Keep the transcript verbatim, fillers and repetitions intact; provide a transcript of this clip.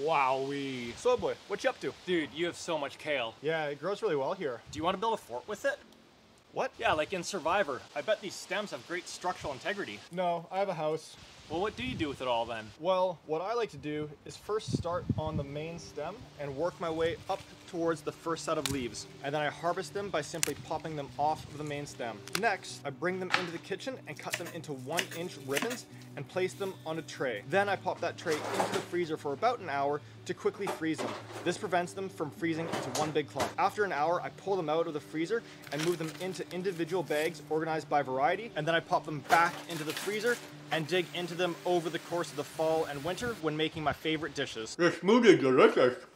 Wowee. Slowboy, what you up to? Dude, you have so much kale. Yeah, it grows really well here. Do you want to build a fort with it? What? Yeah, like in Survivor. I bet these stems have great structural integrity. No, I have a house. Well, what do you do with it all then? Well, what I like to do is first start on the main stem and work my way up towards the first set of leaves. And then I harvest them by simply popping them off of the main stem. Next, I bring them into the kitchen and cut them into one inch ribbons and place them on a tray. Then I pop that tray into the freezer for about an hour to quickly freeze them. This prevents them from freezing into one big clump. After an hour, I pull them out of the freezer and move them into individual bags organized by variety. And then I pop them back into the freezer and dig into them over the course of the fall and winter when making my favorite dishes. This smoothie is delicious.